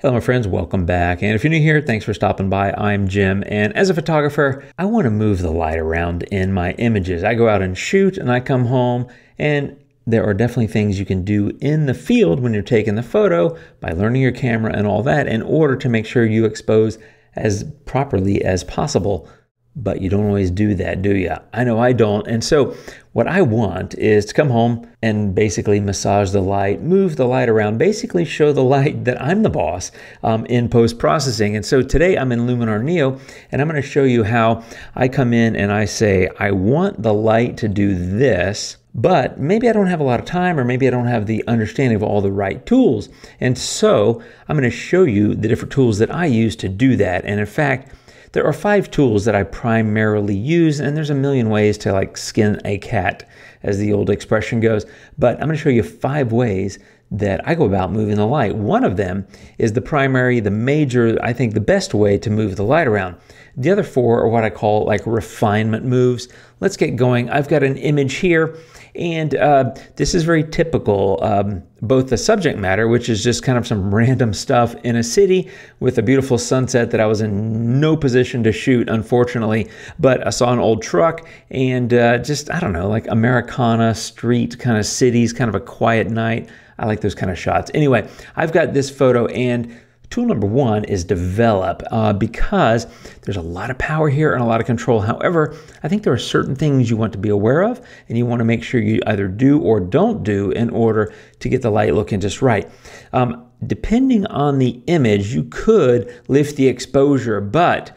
Hello my friends, welcome back. And if you're new here, thanks for stopping by. I'm Jim, and as a photographer, I want to move the light around in my images. I go out and shoot and I come home, and there are definitely things you can do in the field when you're taking the photo by learning your camera and all that in order to make sure you expose as properly as possible. But you don't always do that, do you? I know I don't. And so what I want is to come home and basically massage the light, move the light around, basically show the light that I'm the boss in post-processing. And so today I'm in Luminar Neo, and I'm going to show you how I come in and I say, I want the light to do this, but maybe I don't have a lot of time, or maybe I don't have the understanding of all the right tools. And so I'm going to show you the different tools that I use to do that. And in fact, there are 5 tools that I primarily use, and there's a million ways to like skin a cat, as the old expression goes, but I'm going to show you 5 ways that I go about moving the light. One of them is the primary, the major, I think the best way to move the light around. The other 4 are what I call like refinement moves. Let's get going. I've got an image here, and this is very typical, both the subject matter, which is just kind of some random stuff in a city with a beautiful sunset that I was in no position to shoot, unfortunately, but I saw an old truck and just, I don't know, like Americana street kind of cities, kind of a quiet night. I like those kind of shots. Anyway, I've got this photo, and tool number 1 is develop, because there's a lot of power here and a lot of control. However, I think there are certain things you want to be aware of, and you want to make sure you either do or don't do in order to get the light looking just right. Depending on the image, you could lift the exposure, but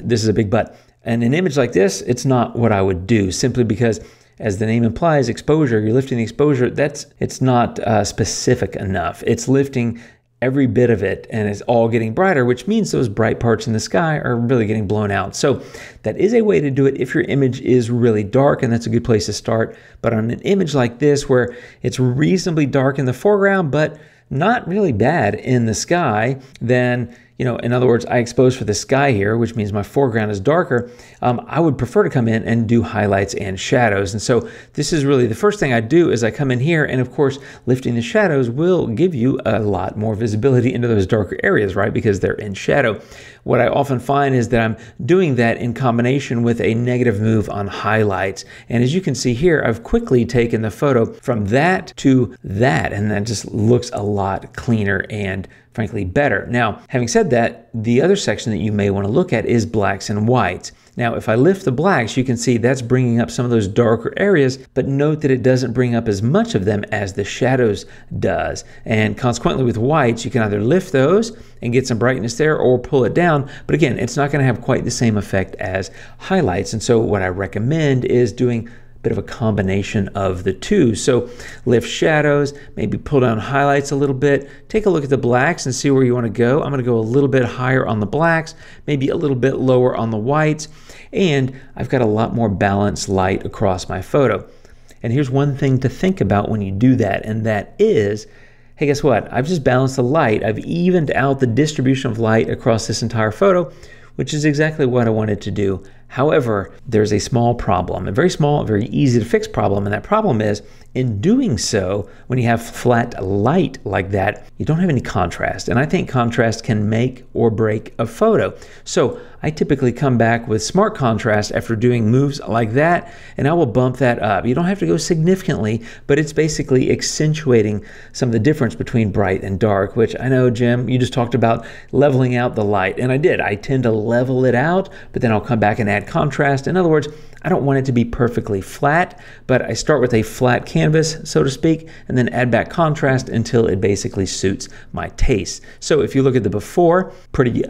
this is a big but. And an image like this, it's not what I would do, simply because, as the name implies, exposure, you're lifting the exposure. It's not specific enough. It's lifting every bit of it, and it's all getting brighter, which means those bright parts in the sky are really getting blown out. So that is a way to do it if your image is really dark, and that's a good place to start. But on an image like this, where it's reasonably dark in the foreground, but not really bad in the sky, then, you know, in other words, I expose for the sky here, which means my foreground is darker. I would prefer to come in and do highlights and shadows. And so this is really the first thing I do is I come in here, and of course, lifting the shadows will give you a lot more visibility into those darker areas, right? Because they're in shadow. What I often find is that I'm doing that in combination with a negative move on highlights. And as you can see here, I've quickly taken the photo from that to that, and that just looks a lot cleaner and frankly better. Now, having said that, the other section that you may want to look at is blacks and whites. Now, if I lift the blacks, you can see that's bringing up some of those darker areas, but note that it doesn't bring up as much of them as the shadows does. And consequently with whites, you can either lift those and get some brightness there or pull it down. But again, it's not going to have quite the same effect as highlights. And so what I recommend is doing bit of a combination of the two. So lift shadows, maybe pull down highlights a little bit, take a look at the blacks and see where you want to go. I'm going to go a little bit higher on the blacks, maybe a little bit lower on the whites, and I've got a lot more balanced light across my photo. And here's one thing to think about when you do that, and that is, hey, guess what? I've just balanced the light. I've evened out the distribution of light across this entire photo, which is exactly what I wanted to do. However, there's a small problem, a very small, very easy to fix problem, and that problem is in doing so, when you have flat light like that, you don't have any contrast, and I think contrast can make or break a photo. So I typically come back with smart contrast after doing moves like that, and I will bump that up. You don't have to go significantly, but it's basically accentuating some of the difference between bright and dark, which I know, Jim, you just talked about leveling out the light, and I did. I tend to level it out, but then I'll come back and add contrast. In other words, I don't want it to be perfectly flat, but I start with a flat canvas, so to speak, and then add back contrast until it basically suits my taste. So if you look at the before, pretty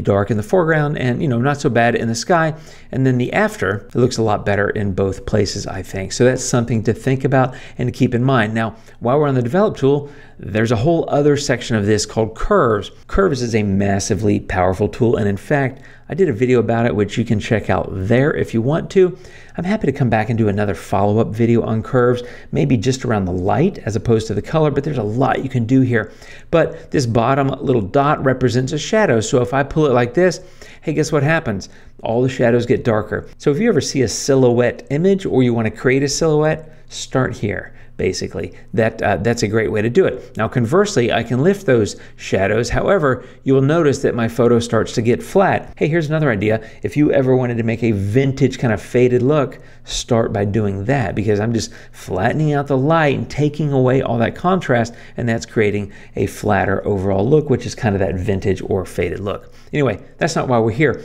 dark in the foreground, and you know, not so bad in the sky, and then the after, it looks a lot better in both places, I think. So that's something to think about and to keep in mind. Now, while we're on the develop tool, there's a whole other section of this called curves. Curves is a massively powerful tool, and in fact, I did a video about it, which you can check out there if you want to. I'm happy to come back and do another follow-up video on curves, maybe just around the light as opposed to the color, but there's a lot you can do here. But this bottom little dot represents a shadow, so if I pull it like this, hey, guess what happens? All the shadows get darker. So if you ever see a silhouette image or you want to create a silhouette, start here. basically. That's a great way to do it. Now conversely, I can lift those shadows. However, you will notice that my photo starts to get flat. Hey, here's another idea. If you ever wanted to make a vintage kind of faded look, start by doing that, because I'm just flattening out the light and taking away all that contrast, and that's creating a flatter overall look, which is kind of that vintage or faded look. Anyway, that's not why we're here.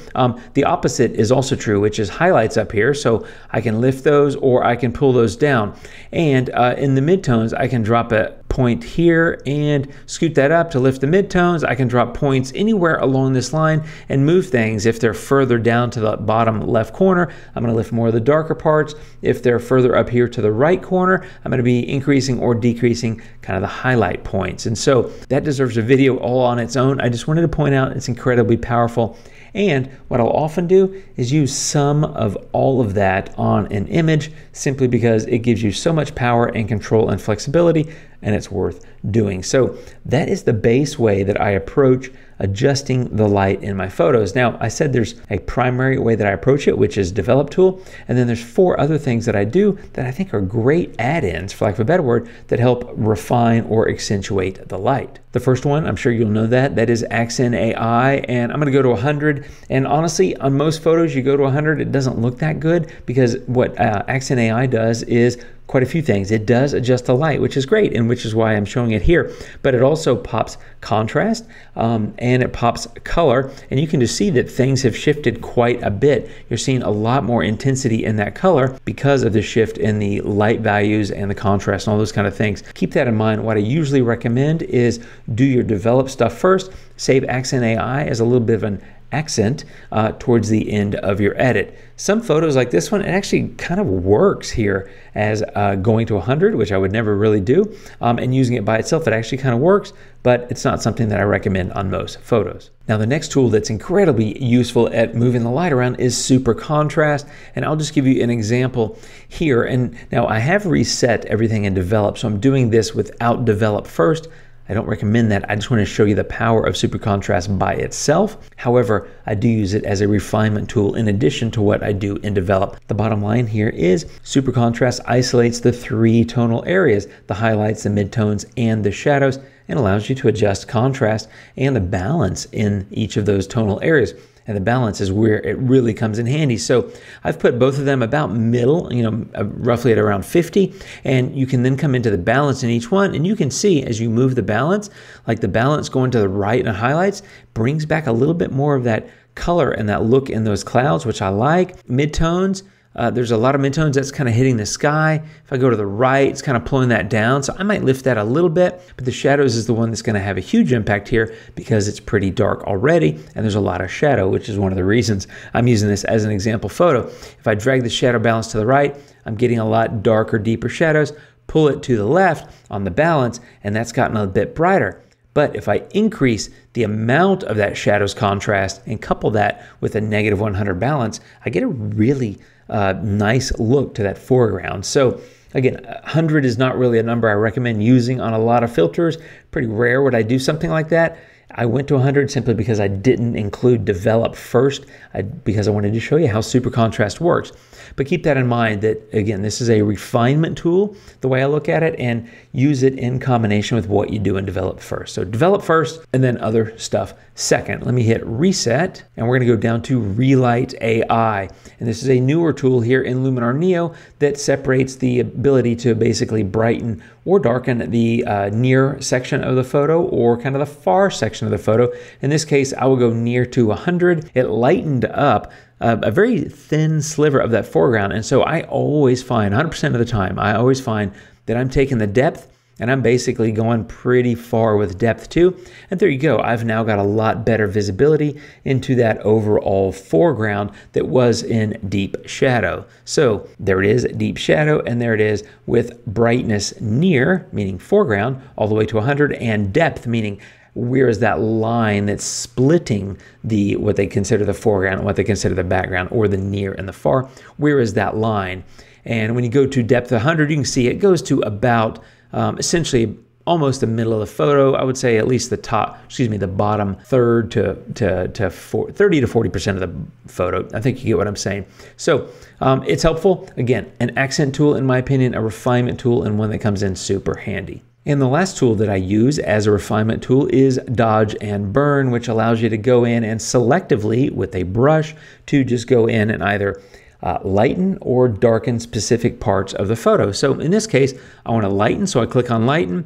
The opposite is also true, which is highlights up here. So I can lift those or I can pull those down. And in the midtones, I can drop a point here and scoot that up to lift the midtones. I can drop points anywhere along this line and move things. If they're further down to the bottom left corner, I'm going to lift more of the darker parts. If they're further up here to the right corner, I'm going to be increasing or decreasing kind of the highlight points. And so that deserves a video all on its own. I just wanted to point out it's incredibly powerful. And what I'll often do is use some of all of that on an image, simply because it gives you so much power and control and flexibility, and it's worth doing. So that is the base way that I approach adjusting the light in my photos. Now, I said there's a primary way that I approach it, which is Develop Tool. And then there's 4 other things that I do that I think are great add-ins, for lack of a better word, that help refine or accentuate the light. The first one, I'm sure you'll know that is Accent AI. And I'm gonna go to 100. And honestly, on most photos, you go to 100, it doesn't look that good, because what Accent AI does is quite a few things. It does adjust the light, which is great, and which is why I'm showing it here, but it also pops contrast and it pops color, and you can just see that things have shifted quite a bit. You're seeing a lot more intensity in that color because of the shift in the light values and the contrast and all those kind of things. Keep that in mind. What I usually recommend is do your develop stuff first, save Accent AI as a little bit of an accent towards the end of your edit. Some photos like this one, it actually kind of works here as going to 100, which I would never really do, and using it by itself, it actually kind of works, but it's not something that I recommend on most photos. Now, the next tool that's incredibly useful at moving the light around is Super Contrast, and I'll just give you an example here. And now I have reset everything in Develop, so I'm doing this without Develop first. I don't recommend that. I just want to show you the power of Super Contrast by itself. However, I do use it as a refinement tool in addition to what I do in Develop. The bottom line here is Super Contrast isolates the 3 tonal areas, the highlights, the midtones, and the shadows, and allows you to adjust contrast and the balance in each of those tonal areas. And the balance is where it really comes in handy. So I've put both of them about middle, roughly at around 50, and you can then come into the balance in each one, and you can see as you move the balance, like the balance going to the right and highlights brings back a little bit more of that color and that look in those clouds, which I like. Midtones, there's a lot of midtones that's kind of hitting the sky. If I go to the right, it's kind of pulling that down. So I might lift that a little bit, but the shadows is the one that's going to have a huge impact here because it's pretty dark already and there's a lot of shadow, which is one of the reasons I'm using this as an example photo. If I drag the shadow balance to the right, I'm getting a lot darker, deeper shadows. Pull it to the left on the balance, and that's gotten a bit brighter. But if I increase the amount of that shadow's contrast and couple that with a negative 100 balance, I get a really nice look to that foreground. So again, 100 is not really a number I recommend using on a lot of filters. Pretty rare would I do something like that. I went to 100 simply because I didn't include Develop first, because I wanted to show you how Super Contrast works. But keep that in mind that, again, this is a refinement tool, the way I look at it, and use it in combination with what you do in Develop first. So Develop first, and then other stuff second. Let me hit Reset, and we're gonna go down to Relight AI. And this is a newer tool here in Luminar Neo that separates the ability to basically brighten or darken the near section of the photo or kind of the far section of the photo. In this case, I will go near to 100. It lightened up a very thin sliver of that foreground. And so I always find, 100% of the time, I always find that I'm taking the depth and I'm basically going pretty far with depth too. And there you go. I've now got a lot better visibility into that overall foreground that was in deep shadow. So there it is, deep shadow, and there it is with brightness near, meaning foreground, all the way to 100, and depth, meaning where is that line that's splitting the what they consider the foreground and what they consider the background, or the near and the far. Where is that line? And when you go to depth 100, you can see it goes to about essentially almost the middle of the photo. I would say at least the top, excuse me, the bottom third to 30 to 40% of the photo. I think you get what I'm saying. So it's helpful. Again, an accent tool, in my opinion, a refinement tool, and one that comes in super handy. And the last tool that I use as a refinement tool is Dodge and Burn, which allows you to go in and selectively with a brush to just go in and either lighten or darken specific parts of the photo. So in this case, I want to lighten, so I click on lighten.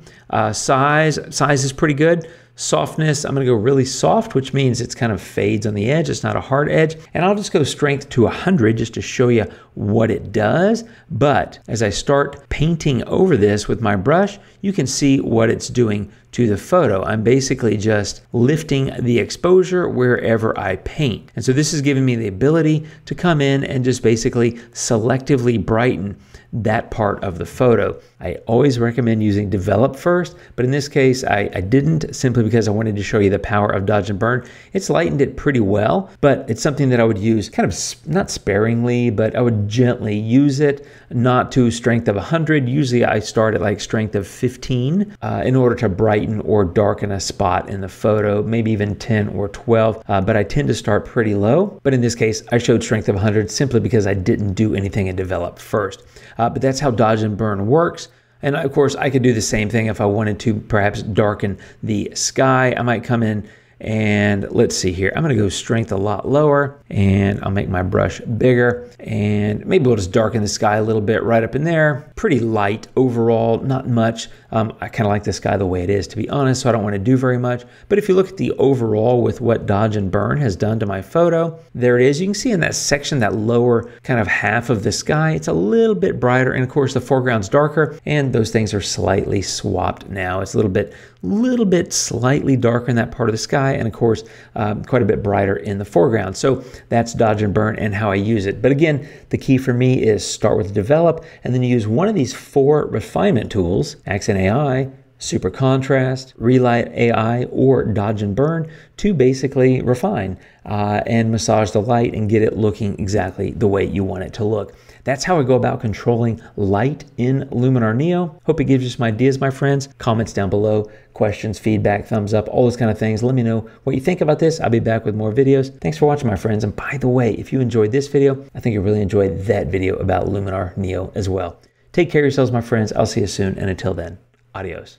Size is pretty good. Softness, I'm going to go really soft, which means it's kind of fades on the edge. It's not a hard edge. And I'll just go strength to 100 just to show you what it does. But as I start painting over this with my brush, you can see what it's doing to the photo. I'm basically just lifting the exposure wherever I paint. And so this is giving me the ability to come in and just basically selectively brighten that part of the photo. I always recommend using develop first, but in this case, I didn't, simply because I wanted to show you the power of Dodge and Burn. It's lightened it pretty well, but it's something that I would use kind of not sparingly, but I would gently use it, not to strength of 100. Usually I start at like strength of 15 in order to brighten or darken a spot in the photo, maybe even 10 or 12, but I tend to start pretty low. But in this case, I showed strength of 100 simply because I didn't do anything in develop first. But that's how Dodge and Burn works. And of course, I could do the same thing if I wanted to perhaps darken the sky. I might come in and let's see here. I'm going to go strength a lot lower and I'll make my brush bigger. And maybe we'll just darken the sky a little bit right up in there. Pretty light overall, not much. I kind of like the sky the way it is, to be honest, so I don't want to do very much. But if you look at the overall with what Dodge and Burn has done to my photo, there it is. You can see in that section, that lower kind of half of the sky, it's a little bit brighter. And of course, the foreground's darker and those things are slightly swapped now. It's a little bit slightly darker in that part of the sky, and of course quite a bit brighter in the foreground. So that's Dodge and Burn and how I use it. But again, the key for me is start with develop and then use one of these four refinement tools, Accent AI, Super Contrast, Relight AI, or Dodge and Burn, to basically refine and massage the light and get it looking exactly the way you want it to look. That's how I go about controlling light in Luminar Neo. Hope it gives you some ideas, my friends. Comments down below, questions, feedback, thumbs up, all those kind of things. Let me know what you think about this. I'll be back with more videos. Thanks for watching, my friends. And by the way, if you enjoyed this video, I think you'll really enjoy that video about Luminar Neo as well. Take care of yourselves, my friends. I'll see you soon. And until then, adios.